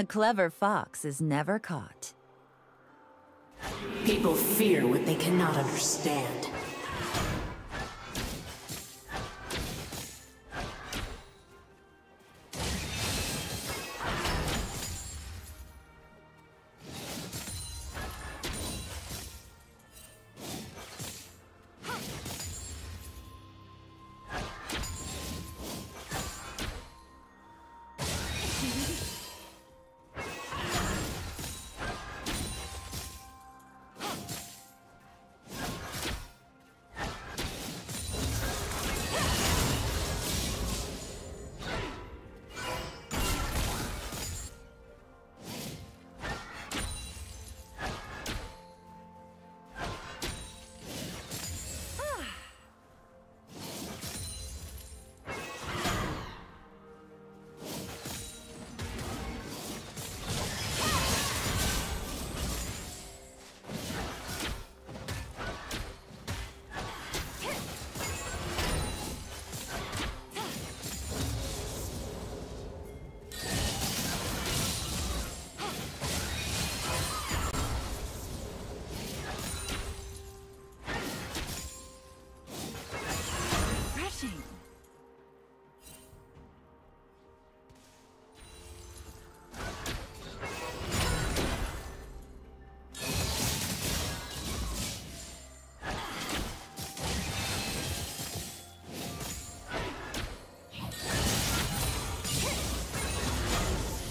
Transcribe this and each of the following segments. A clever fox is never caught. People fear what they cannot understand.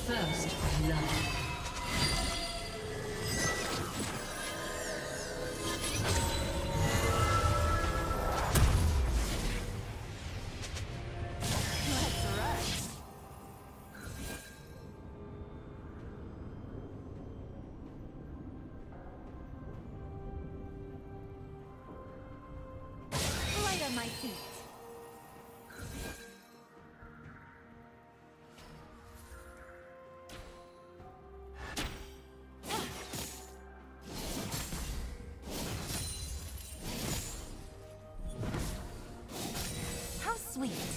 First love. Sweet. Yes.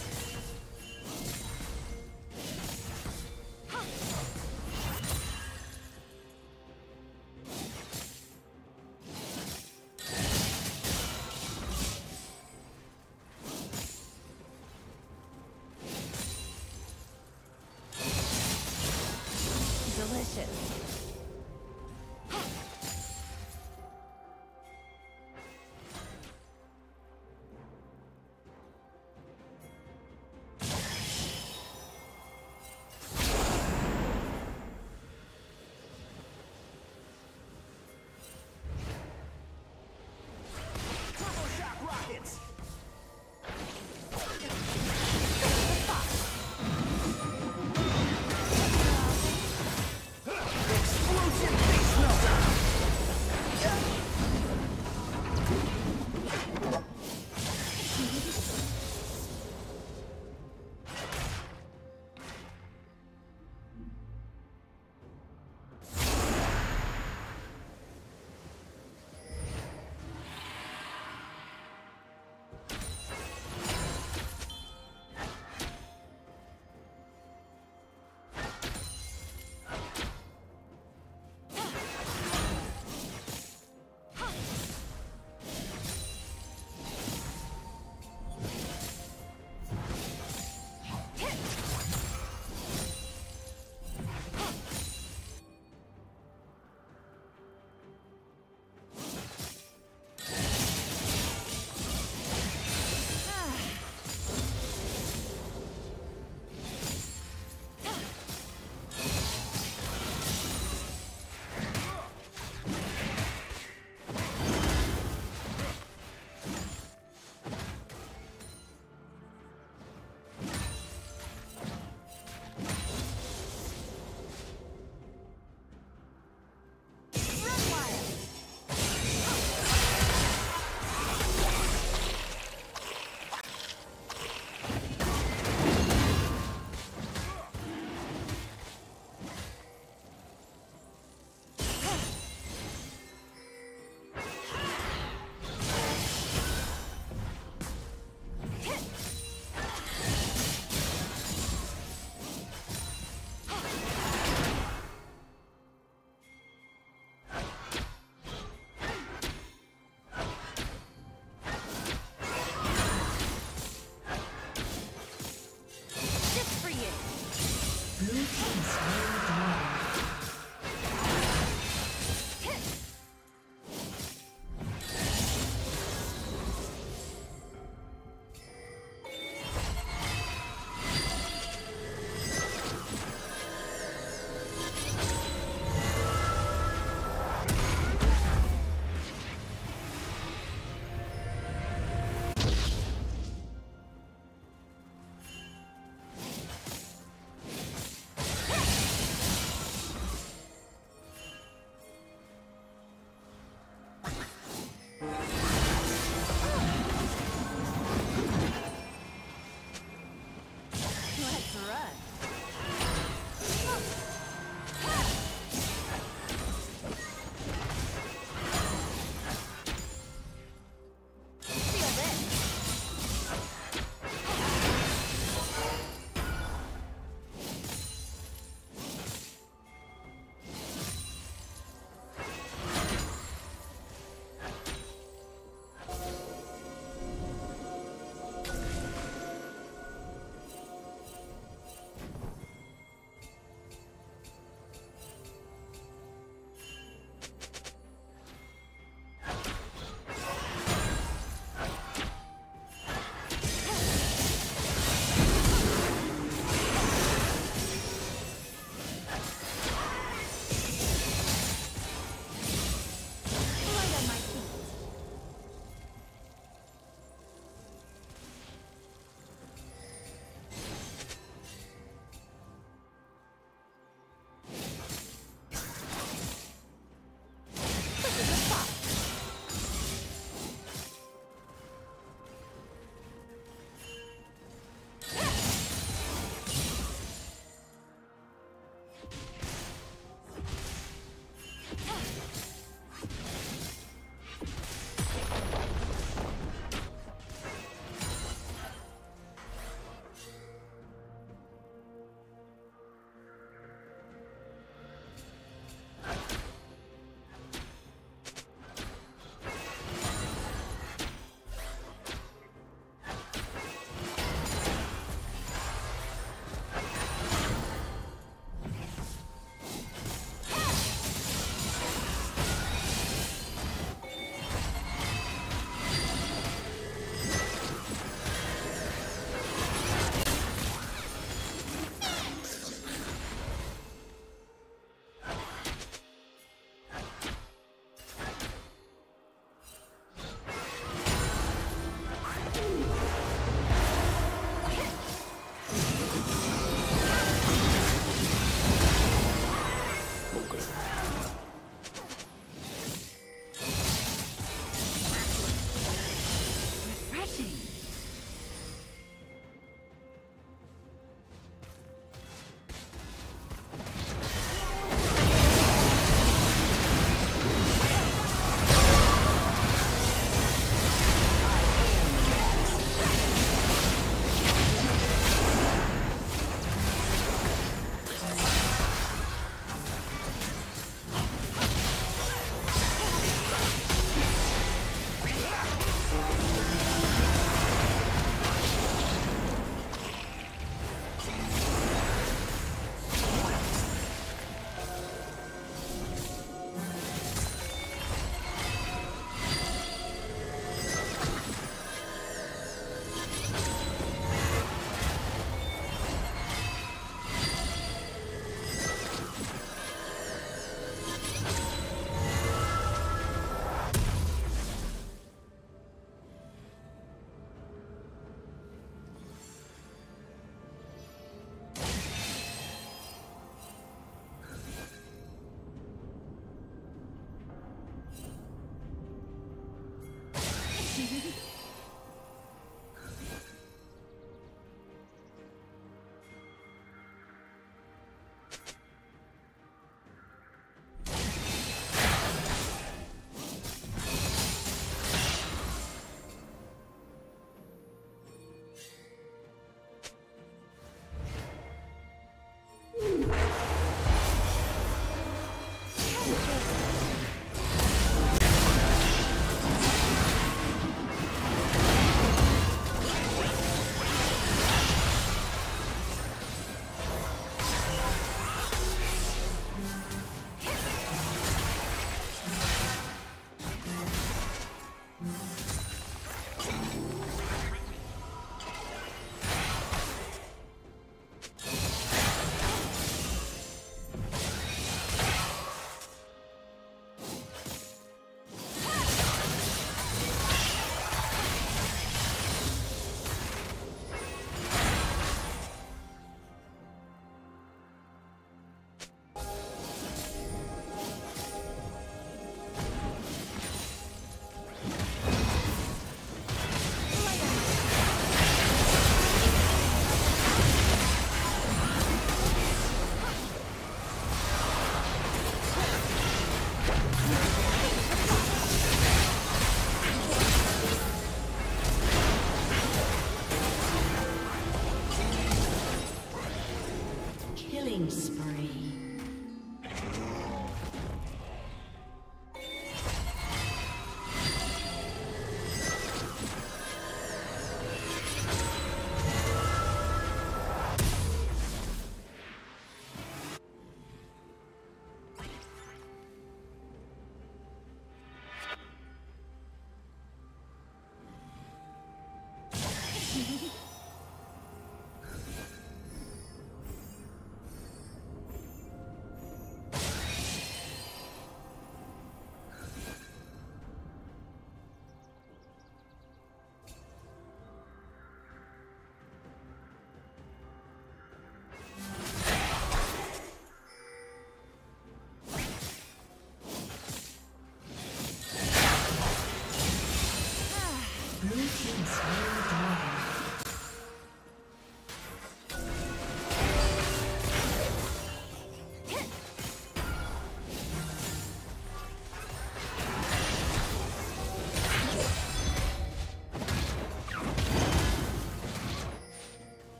spree.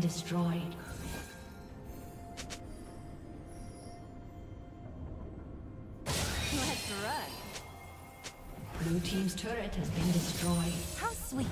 Destroyed. Let's run. Blue team's turret has been destroyed. How sweet.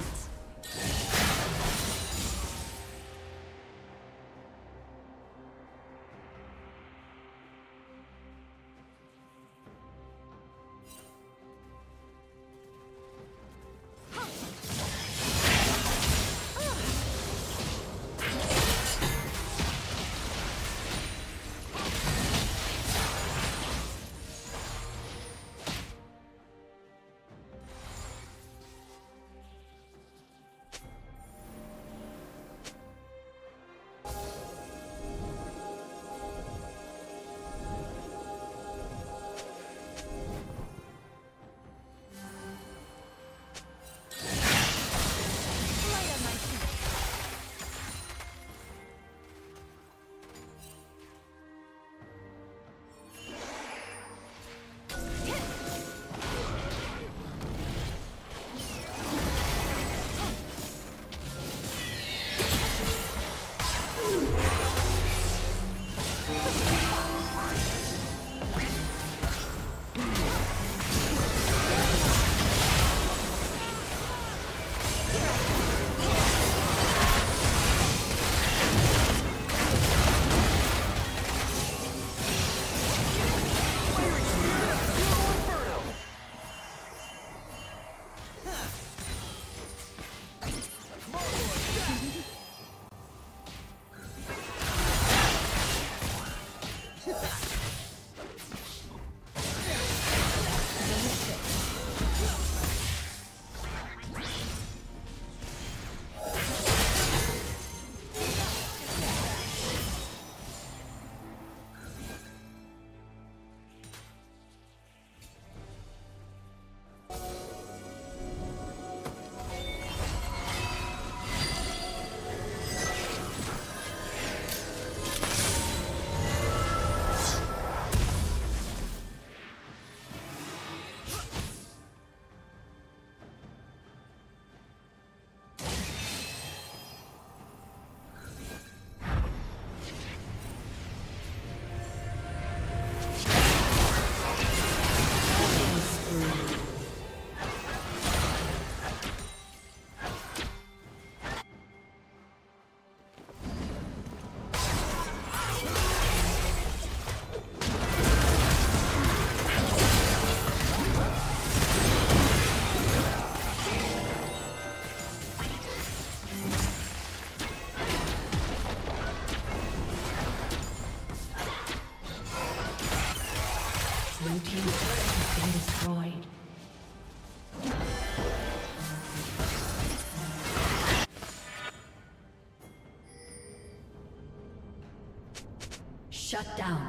Blue team's turret has been destroyed. Shut down.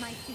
My feet.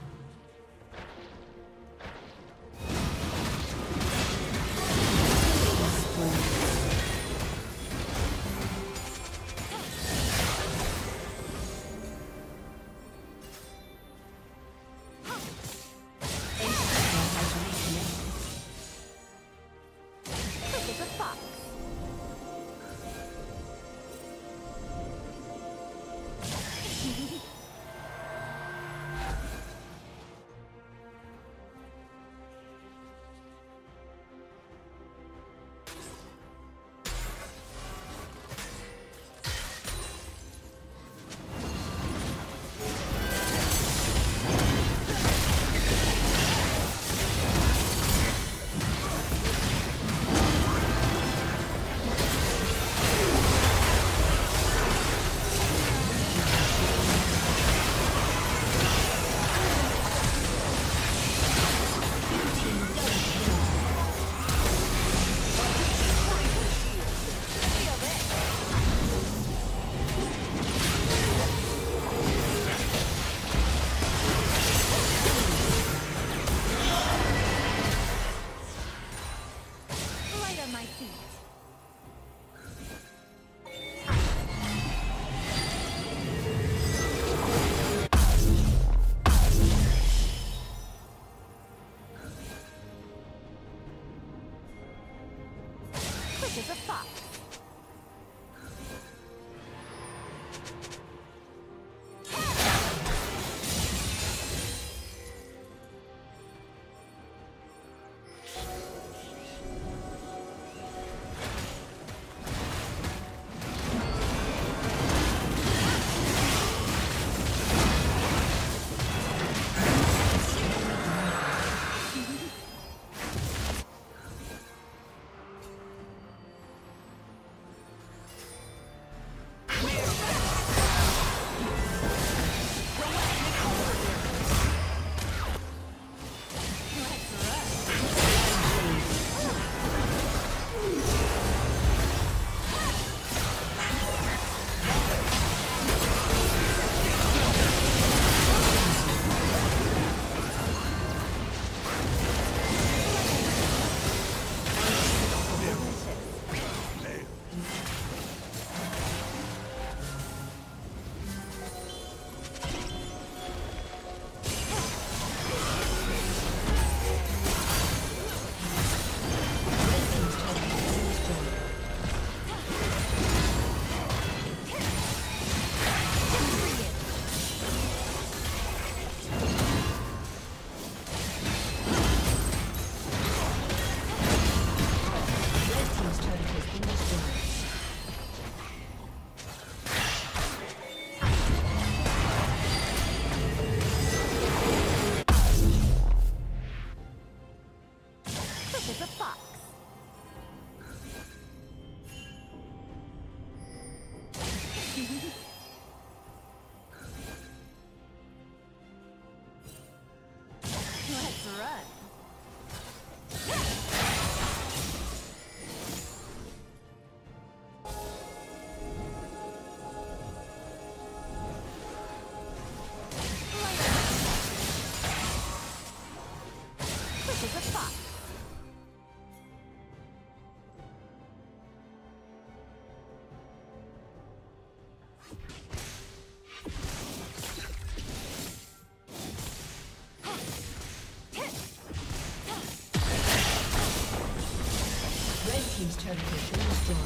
Habitation destroyed.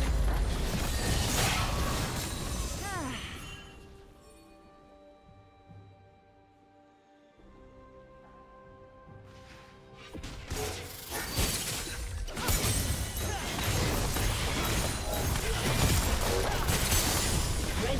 Red